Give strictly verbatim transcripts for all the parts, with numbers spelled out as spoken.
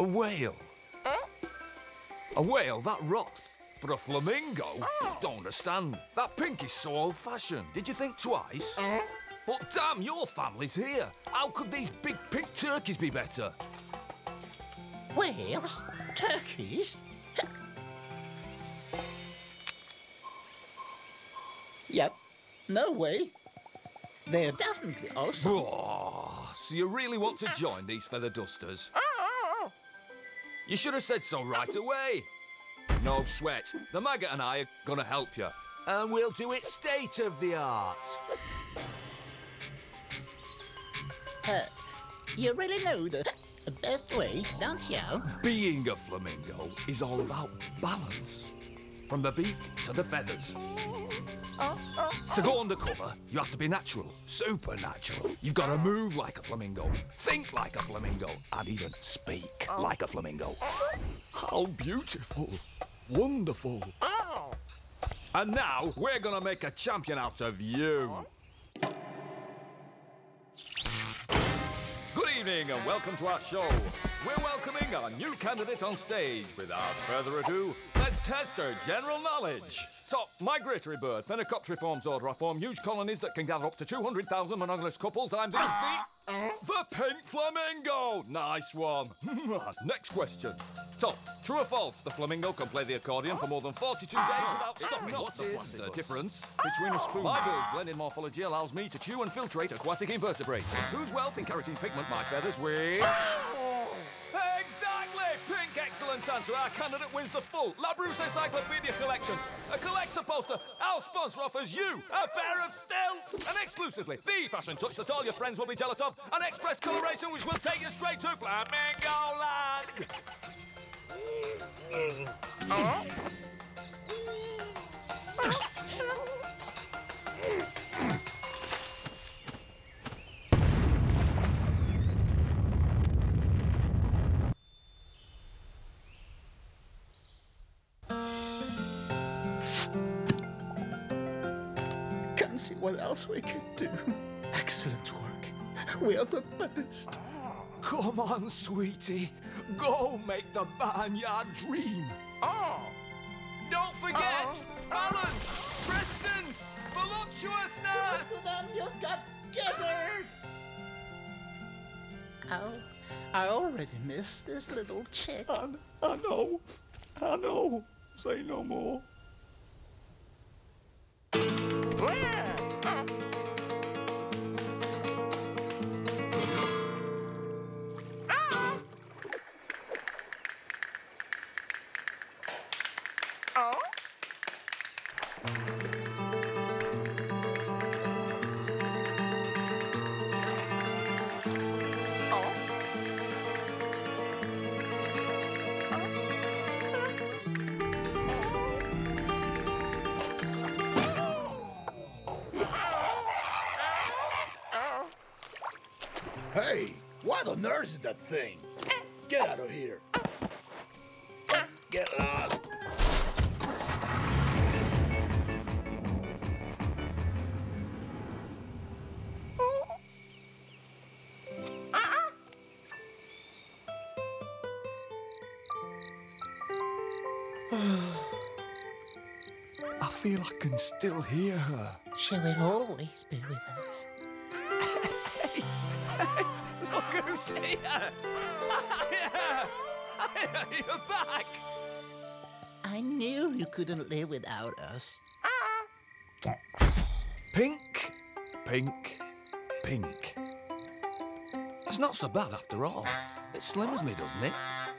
A whale. Huh? A whale, that rots. But a flamingo? Oh. Don't understand. That pink is so old-fashioned. Did you think twice? Mm. But damn, your family's here. How could these big pink turkeys be better? Whales? Turkeys? Yep. No way. They're definitely awesome. Oh, so you really want to join these feather dusters? Oh. You should have said so right away. No sweat. The maggot and I are gonna help you. And we'll do it state of the art. Uh, you really know the best way, don't you? Being a flamingo is all about balance. From the beak to the feathers. Oh, oh, oh. To go undercover, you have to be natural, supernatural. You've got to move like a flamingo, think like a flamingo, and even speak oh. like a flamingo. Oh. How beautiful, wonderful. Oh. And now we're going to make a champion out of you. Oh. Good evening and welcome to our show. We're welcoming our new candidate on stage. Without further ado, let's test her general knowledge. Top migratory bird, phenicopteriforms order. I form huge colonies that can gather up to two hundred thousand monogamous couples. I'm the, the, the pink flamingo. Nice one. Next question. Top, true or false? The flamingo can play the accordion for more than forty-two days without stopping. What is the difference between a spoon? My bird's blended morphology allows me to chew and filtrate aquatic invertebrates, whose wealth in keratin pigment my feathers with. Excellent answer. Our candidate wins the full La Brousse Encyclopedia Collection, a collector poster. Our sponsor offers you a pair of stilts, and exclusively the fashion touch that all your friends will be jealous of, an express coloration which will take you straight to Flamingo Land. Uh-huh. See what else we can do. Excellent work. We are the best. Come on, sweetie. Go make the barnyard dream. Oh. Don't forget, oh. balance, prestance, voluptuousness. Look at them, you've got gizzard. Oh, I already miss this little chick. I, I know. I know. Say no more. Hey, why the nerves is that thing? Get out of here. Get lost. I feel I can still hear her. She will always be with us. Look who's here! You're back! I knew you couldn't live without us. Pink, pink, pink. It's not so bad after all. It slims me, doesn't it?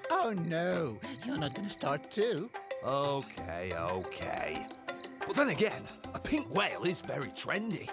Oh, no. You're not going to start too. OK, OK. But then again, a pink whale is very trendy.